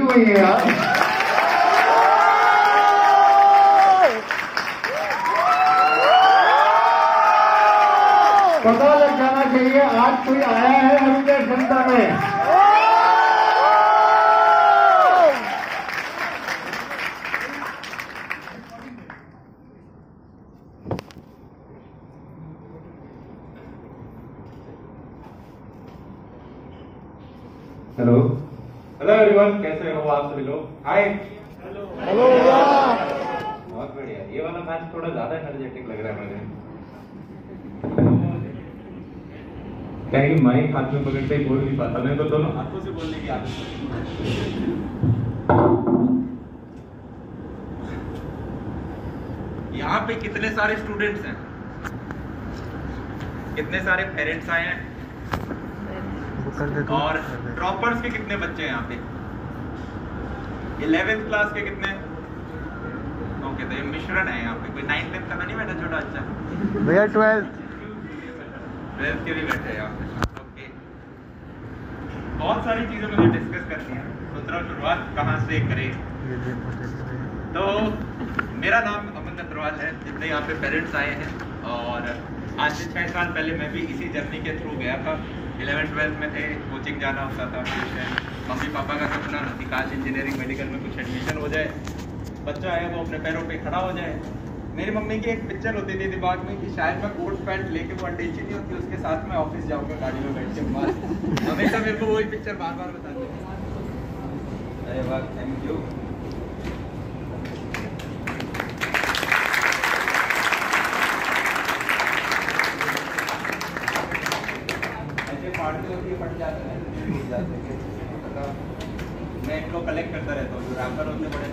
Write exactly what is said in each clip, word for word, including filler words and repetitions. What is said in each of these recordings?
उलझी हुई है यार। पता लग जाना चाहिए आज कोई आया है हमारी जनता में। हेलो हेलो एवरीवन, कैसे हो आप सभी लोग? हाय हेलो हेलो, बहुत बढ़िया। ये वाला मैच थोड़ा ज्यादा एनर्जेटिक लग रहा है मुझे। कहीं माइक हाथ में पकड़ते ही बोल नहीं पाता, नहीं तो दोनों हाथों से बोलने की आदत। यहाँ पे कितने सारे स्टूडेंट्स हैं, कितने सारे पेरेंट्स आए हैं और ड्रॉपर्स के कितने बच्चे हैं यहाँ पे? इलेवेंथ क्लास के कितने? ओके, तो ये मिश्रण है यहाँ पे, कोई नाइन्थ टेंथ का नहीं बैठा छोटा बच्चा। भैया ट्वेल्थ ट्वेल्थ के भी बैठे हैं यहाँ पे। ओके, बहुत सारी चीजें मुझे डिस्कस करनी है, सोच रहा हूँ शुरुआत कहाँ से करें। तो मेरा नाम अमन अग्रवाल है। जितने यहाँ पे पेरेंट्स आए हैं, और आज से छः साल पहले मैं भी इसी जर्नी के थ्रू गया था। इलेवन ट्वेल्थ में थे, कोचिंग जाना होता था, ट्यूशन। मम्मी पापा का सपना निकाल इंजीनियरिंग मेडिकल में कुछ एडमिशन हो जाए, बच्चा है वो अपने पैरों पे खड़ा हो जाए। मेरी मम्मी की एक पिक्चर होती थी दिमाग में कि शायद मैं कोट पैंट लेके वो अटैची नहीं होती, उसके साथ मैं ऑफिस जाऊँगा गाड़ी में बैठ के। बाद हमेशा मेरे को वही पिक्चर बार बार बताती थी। अरे वाह, थैंक यू। मैं इनको कलेक्ट करता रहता हूँ, जो रैपर होते बड़े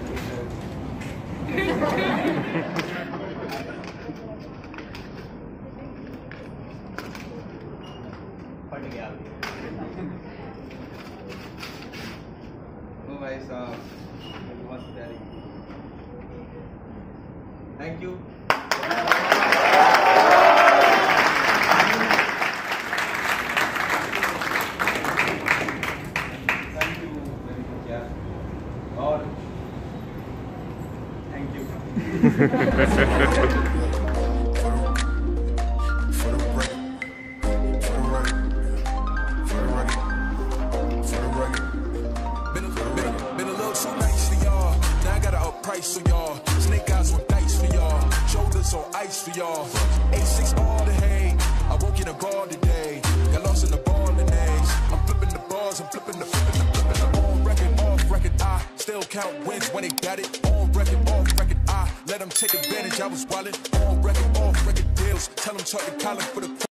फट गया। ओ भाई साहब, बहुत प्यारी, thank you. So y'all, snake eyes with dice for y'all, shoulders on ice for y'all. eight six all the hay, I woke in a bar today, got lost in the ball and eggs. I'm flipping the bars, I'm flipping the flipping the flipping the on record, off record. I still count wins when they got it. On record, off record, I let them take advantage, I was wildin'. On record, off record deals, tell them talk to Colin for the